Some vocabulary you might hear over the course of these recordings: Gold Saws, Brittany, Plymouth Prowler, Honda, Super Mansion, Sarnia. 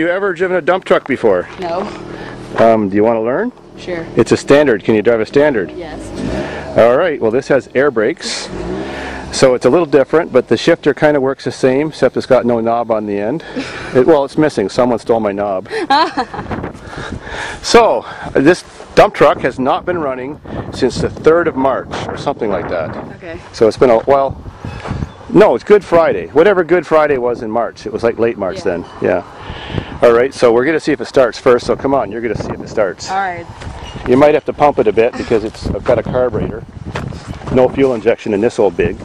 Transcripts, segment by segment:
You ever driven a dump truck before? No. Do you want to learn? Sure. It's a standard. Can you drive a standard? Yes. All right. Well, this has air brakes, so it's a little different, but the shifter kind of works the same, except it's got no knob on the end. Well, it's missing. Someone stole my knob. So, this dump truck has not been running since the 3rd of March, or something like that. Okay. So it's been a while. No, it's Good Friday. Whatever Good Friday was in March. It was like late March then. Yeah. All right, so we're going to see if it starts first. So come on, you're going to see if it starts. All right. You might have to pump it a bit because it's got a carburetor. No fuel injection in this old pig.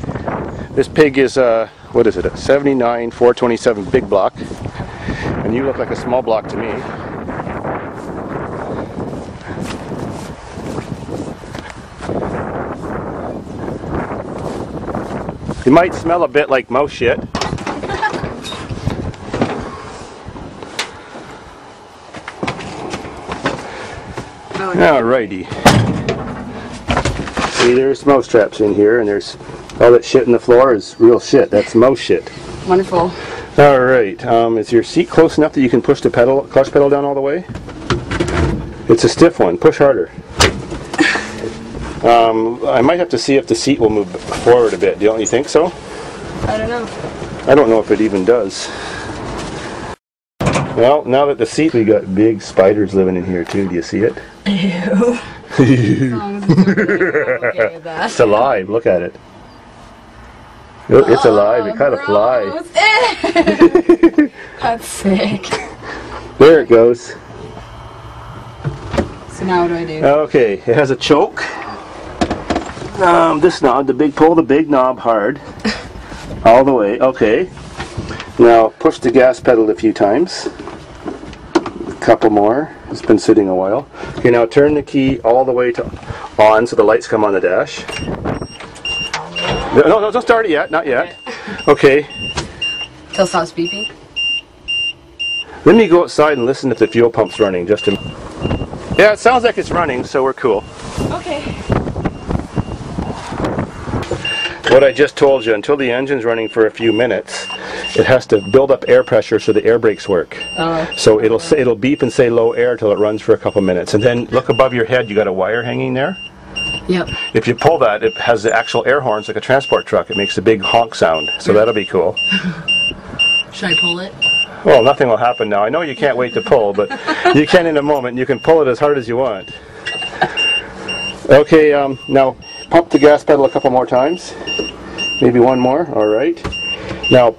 This pig is, what is it, a 79 427 big block. And you look like a small block to me. You might smell a bit like mouse shit. Alrighty. See, there's mouse traps in here, and there's all that shit in the floor is real shit. That's mouse shit. Wonderful. Alright, is your seat close enough that you can push the pedal, clutch pedal down all the way? It's a stiff one. Push harder. I might have to see if the seat will move forward a bit. Don't you think so? I don't know. I don't know if it even does. Well, now that the seat... We got big spiders living in here too. Do you see it? Ew. It's alive. Look at it. It's alive. It caught a fly. That's sick. There it goes. So now what do I do? Okay. It has a choke. This knob, pull the big knob hard, all the way, okay. Now push the gas pedal a few times, a couple more, it's been sitting a while. Okay, now turn the key all the way to on so the lights come on the dash. No, no, don't start it yet, not yet. Okay. Till it stops beeping? Let me go outside and listen if the fuel pump's running, just a minute. Yeah, it sounds like it's running, so we're cool. Okay. What I just told you, until the engine's running for a few minutes, it has to build up air pressure so the air brakes work. So it'll beep and say low air till it runs for a couple minutes. And then look above your head, you got a wire hanging there. Yep. If you pull that, it has the actual air horns like a transport truck. It makes a big honk sound. So that'll be cool. Should I pull it? Well, nothing will happen now. I know you can't wait to pull, but you can in a moment. You can pull it as hard as you want. Okay, now pump the gas pedal a couple more times. Maybe one more. All right. Now,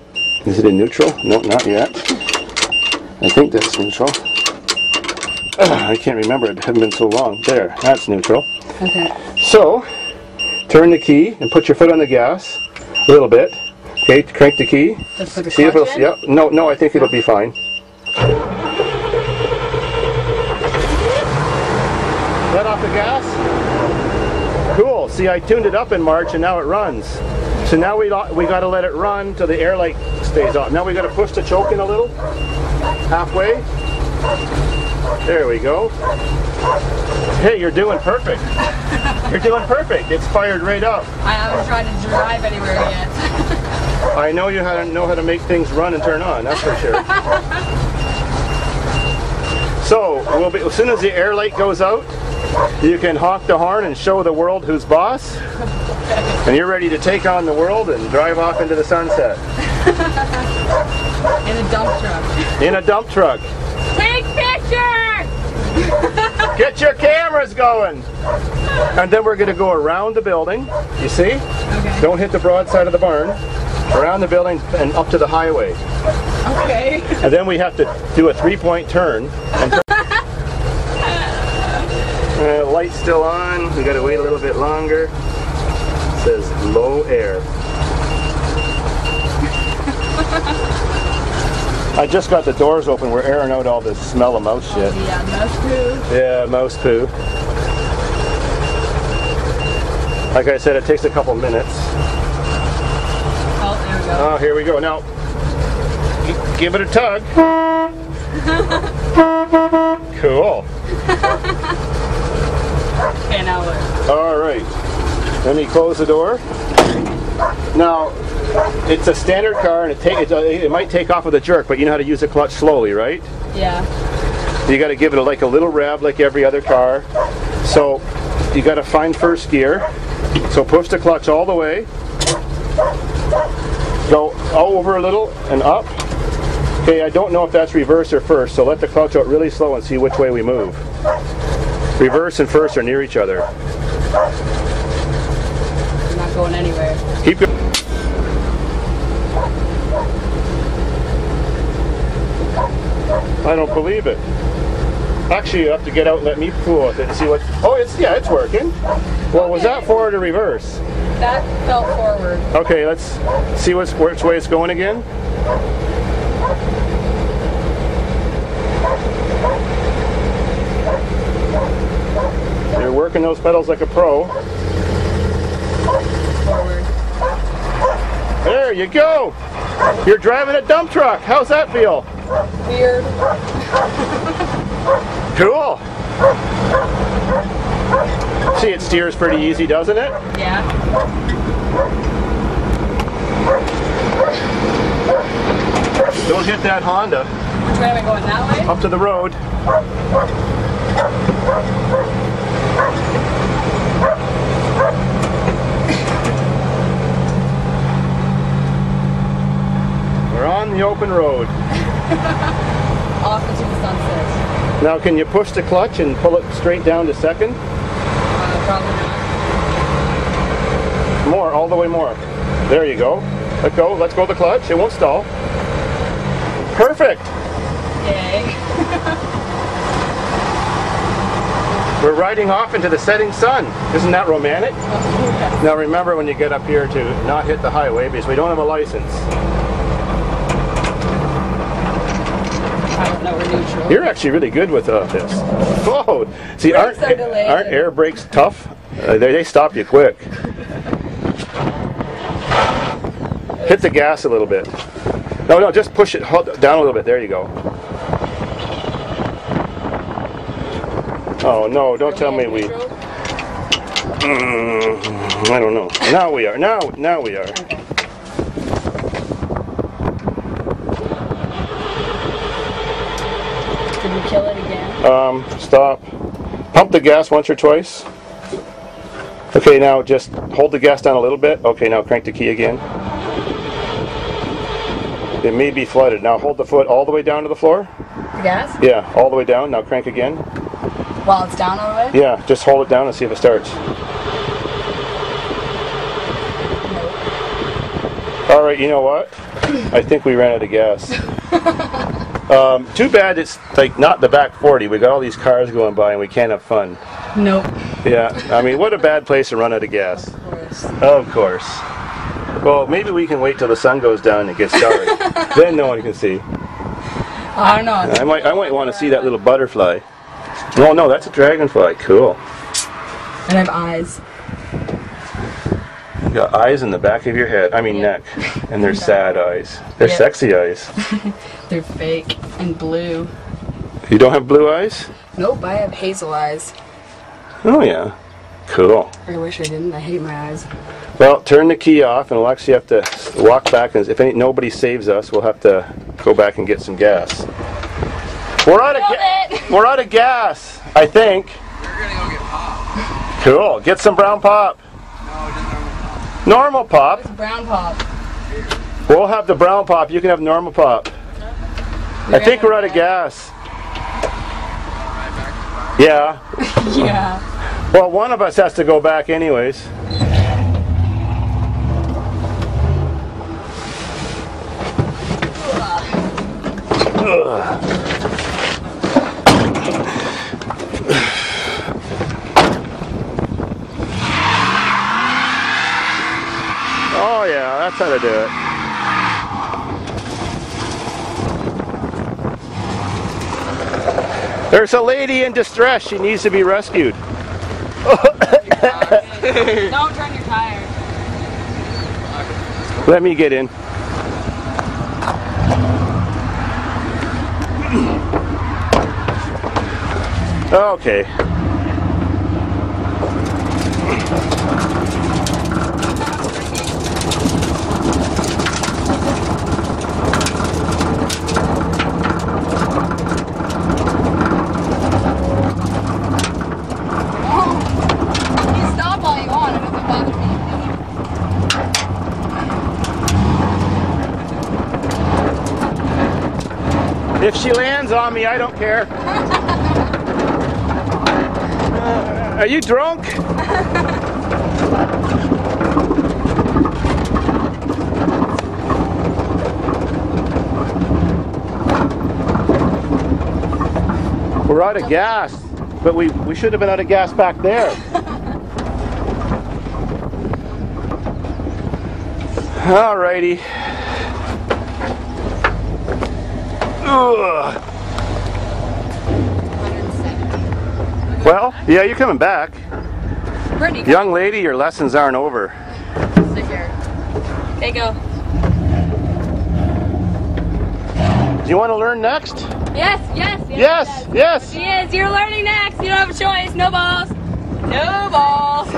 is it in neutral? No, not yet. I think that's neutral. I can't remember. It hasn't been so long. There, that's neutral. Okay. So, turn the key and put your foot on the gas a little bit. Okay, crank the key. Just like a clutch in? Yeah. No, no, I think it'll be fine. Let off the gas. Cool. See, I tuned it up in March, and now it runs. So now we got to let it run till the air light stays on. Now we got to push the choke in a little, halfway. There we go. Hey, you're doing perfect. You're doing perfect. It's fired right up. I haven't tried to drive anywhere yet. I know you know how to make things run and turn on, that's for sure. So, as soon as the air light goes out, you can honk the horn and show the world who's boss. And you're ready to take on the world and drive off into the sunset. In a dump truck. In a dump truck. Take pictures! Get your cameras going! And then we're going to go around the building, you see? Okay. Don't hit the broad side of the barn. Around the building and up to the highway. Okay. And then we have to do a three-point turn. And light's still on. We got to wait a little bit longer. It says low air. I just got the doors open. We're airing out all this smell of mouse shit. Oh, yeah, mouse poo. Yeah, mouse poo. Like I said, it takes a couple minutes. Oh, here we go. Now, give it a tug. Cool. Okay, now what? All right. Let me close the door. Now, It's a standard car, and it might take off with a jerk, but you know how to use the clutch slowly, right? Yeah. You got to give it a little rev like every other car. So you got to find first gear. So push the clutch all the way. Go over a little and up. Okay, I don't know if that's reverse or first, so let the clutch out really slow and see which way we move. Reverse and first are near each other. I'm not going anywhere. Keep going. I don't believe it. Actually, you have to get out and let me fool with it and see what... Oh, it's working. Well, okay. Was that forward or reverse? That felt forward. Okay, let's see which way it's going again. You're working those pedals like a pro. Forward. There you go! You're driving a dump truck! How's that feel? Weird. Cool! See, it steers pretty easy, doesn't it? Yeah. Don't hit that Honda. Which way am I going, that way? Up to the road. We're on the open road. Off into the sunset. Now, can you push the clutch and pull it straight down to second? Probably not. More, all the way more. There you go. Let go. Let's go the clutch. It won't stall. Perfect. Yay. We're riding off into the setting sun. Isn't that romantic? Yeah. Now remember when you get up here to not hit the highway because we don't have a license. Neutral. You're actually really good with this. Whoa! See, aren't air brakes tough? They stop you quick. Hit the gas a little bit. No, just push it down a little bit. There you go. Oh no! Don't tell me we. I don't know. Now we are. Now we are. Okay. Kill it again. Stop. Pump the gas once or twice. Okay, now just hold the gas down a little bit. Okay, now crank the key again. It may be flooded. Now hold the foot all the way down to the floor. The gas? Yeah, all the way down. Now crank again. While it's down all the way? Yeah, just hold it down and see if it starts. All right, you know what? I think we ran out of gas. Too bad it's like not the back 40. We got all these cars going by and we can't have fun. Nope. Yeah, I mean, what a bad place to run out of gas. Of course. Of course. Well, maybe we can wait till the sun goes down and it gets dark. Then no one can see. I don't know. I might want to see that little butterfly. Oh no, that's a dragonfly. Cool. And I have eyes. You got eyes in the back of your head, neck, and they're sad eyes. They're sexy eyes. They're fake and blue. You don't have blue eyes? Nope, I have hazel eyes. Oh yeah, cool. I wish I didn't, I hate my eyes. Well, turn the key off and we'll actually have to walk back, and if nobody saves us, we'll have to go back and get some gas. We're out of gas, I think. We're gonna go get pop. Cool, get some brown pop. Normal pop. It's brown pop. We'll have the brown pop. You can have normal pop. I think we're out of gas. Yeah. Yeah. Well, one of us has to go back anyways. That's how to do it. There's a lady in distress. She needs to be rescued. Don't turn your tire. Let me get in. Okay. If she lands on me, I don't care. Are you drunk? We're out of gas, but we should have been out of gas back there. Alrighty. Ugh. Well, yeah, you're coming back. Brittany, young lady, your lessons aren't over. Sit here. Hey, go. Do you want to learn next? Yes, yes, yes. Yes, yes. She is. You're learning next. You don't have a choice. No balls. No balls.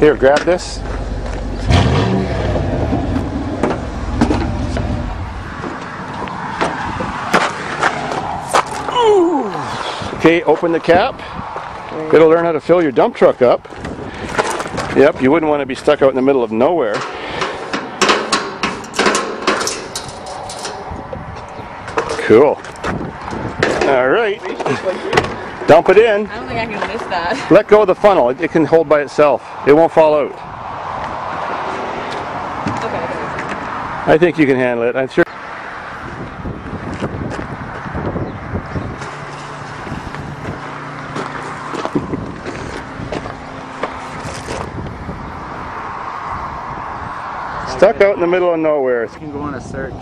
Here, grab this. Ooh. Okay, open the cap. Gotta learn how to fill your dump truck up. Yep, you wouldn't want to be stuck out in the middle of nowhere. Cool. All right. Dump it in. I don't think I can miss that. Let go of the funnel. It can hold by itself. It won't fall out. Okay. I think you can handle it. I'm sure. Stuck out in the middle of nowhere. You can go on a search.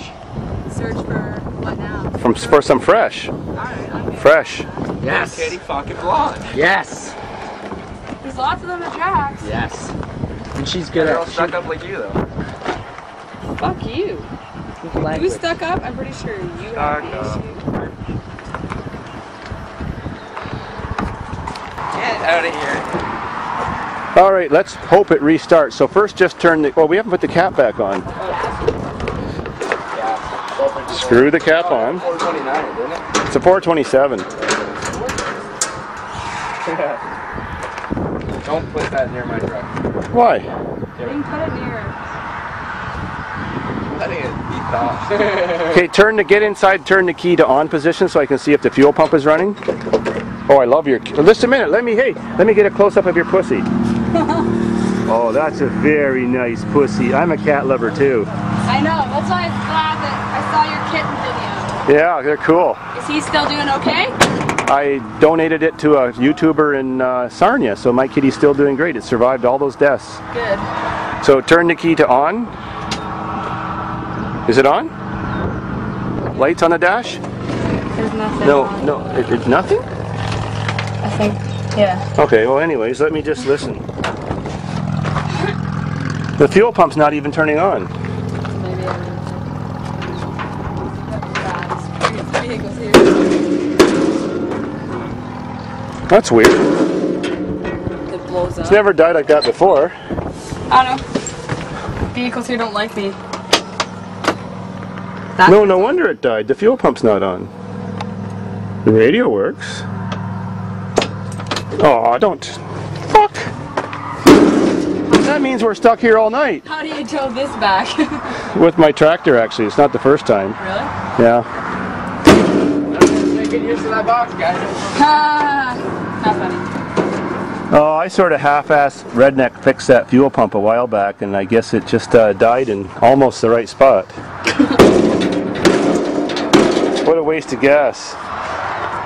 Search for what now? For some fresh. Fresh. Yes. Kitty Pocket Blonde. Yes. There's lots of them at Jack's. Yes. And she's good. They're all stuck up like you, though. Fuck you. You stuck up? I'm pretty sure you have the issue. Get out of here. All right. Let's hope it restarts. So first, just turn the. Well, we haven't put the cap back on. Yeah. Screw the cap on. 429, didn't it? It's a 427. Don't put that near my truck. Why? You can put it near it. Letting it be thought. Okay, turn the get inside, turn the key to on position so I can see if the fuel pump is running. Oh, I love your just a minute, let me get a close up of your pussy. Oh, that's a very nice pussy. I'm a cat lover too. I know, that's why I'm glad that I saw your kitten video. Yeah, they're cool. Is he still doing okay? I donated it to a YouTuber in Sarnia, so my kitty's still doing great. It survived all those deaths. Good. So turn the key to on. Is it on? Lights on the dash? There's nothing. No, on. No, it's nothing? I think, yeah. Okay, well anyways, let me just listen. The fuel pump's not even turning on. Maybe I didn't. That's bad. That's weird. It blows up. It's never died like that before. I don't know. Vehicles here don't like me. That no, no wonder it died. The fuel pump's not on. The radio works. Oh, don't. Fuck! That means we're stuck here all night. How do you tow this back? With my tractor, actually. It's not the first time. Really? Yeah. Get used to that box, guys. Not funny. Oh, I sort of half-assed redneck fixed that fuel pump a while back, and I guess it just died in almost the right spot. What a waste of gas.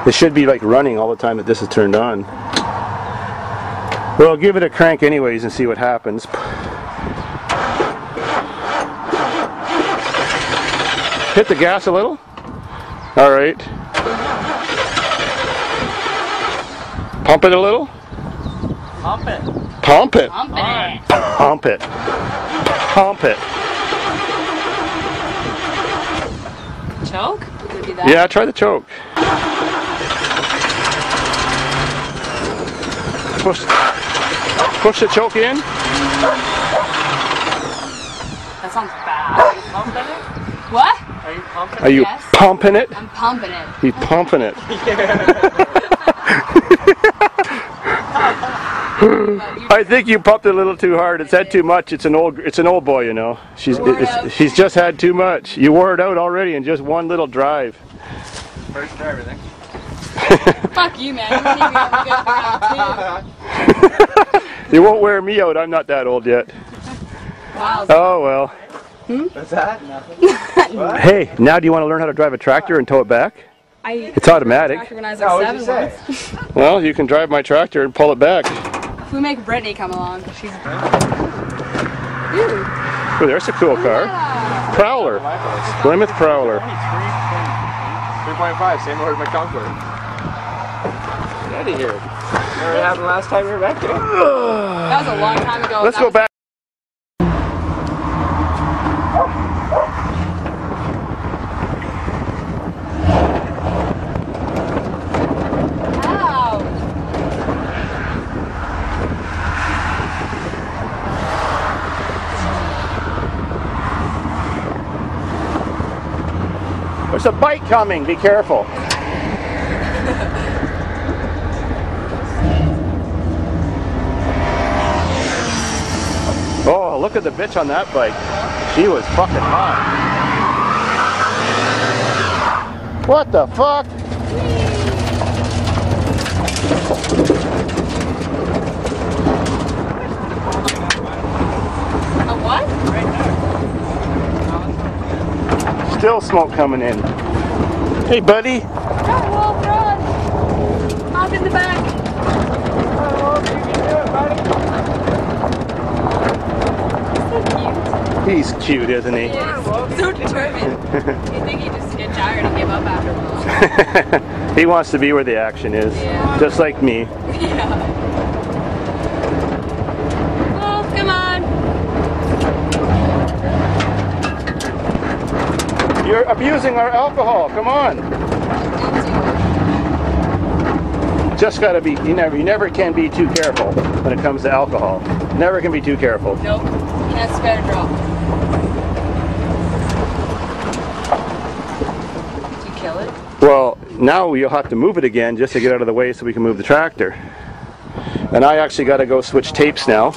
It should be like running all the time that this is turned on. Well, give it a crank anyways and see what happens. Hit the gas a little? All right. Pump it a little? Pump it. Pump it. Pump it. Pump it. Pump it. Choke? Could be that. Yeah, try the choke. Push the choke in. That sounds bad. Are you pumping it? What? Are you pumping it? Are you yes. pumping it? I'm pumping it. He's pumping it. I think you pumped it a little too hard. It's had too much. It's an old boy, you know. She's just had too much. You wore it out already in just one little drive. First drive, I think. Fuck you, man. You won't wear me out. I'm not that old yet. Wow. Oh well. Hmm? What's that? Nothing. What? Hey, now do you want to learn how to drive a tractor and tow it back? It's automatic. When I was like 7 months. Well, you can drive my tractor and pull it back. If we make Brittany come along, she's. Ooh. Ooh, there's a cool car. Yeah. Prowler. Plymouth Prowler. 3.5, same word as my Concord. Get out of here. Remember what happened last time we were back there? That was a long time ago. Let's go back. There's a bike coming, be careful. Oh, look at the bitch on that bike. She was fucking hot. What the fuck? A what? Right there. Still smoke coming in. Hey, buddy. Run, Wolf, run. Hop in the back. Run, Wolf, you can do it, buddy. He's so cute. He's cute, isn't he? He is. So determined. You think he just gets tired and give up after a while. He wants to be where the action is. Yeah. Just like me. Yeah. Wolf, come on. You're abusing our alcohol, come on. Just gotta be, you never can be too careful when it comes to alcohol. Never can be too careful. Nope, that's a better drop. Did you kill it? Well, now you'll have to move it again just to get out of the way so we can move the tractor. And I actually gotta go switch tapes now.